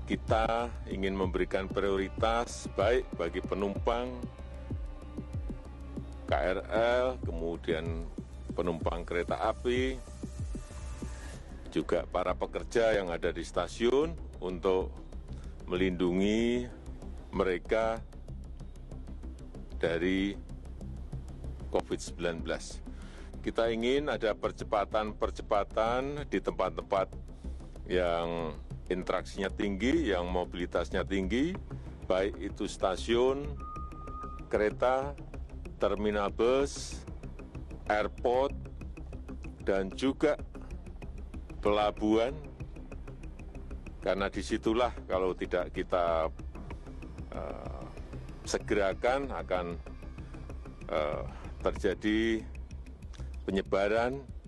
kita ingin memberikan prioritas baik bagi penumpang KRL, kemudian penumpang kereta api, juga para pekerja yang ada di stasiun untuk melindungi mereka dari COVID-19. Kita ingin ada percepatan-percepatan di tempat-tempat yang interaksinya tinggi, yang mobilitasnya tinggi, baik itu stasiun, kereta, terminal bus, airport, dan juga pelabuhan, karena disitulah kalau tidak kita segerakan akan terjadi penyebaran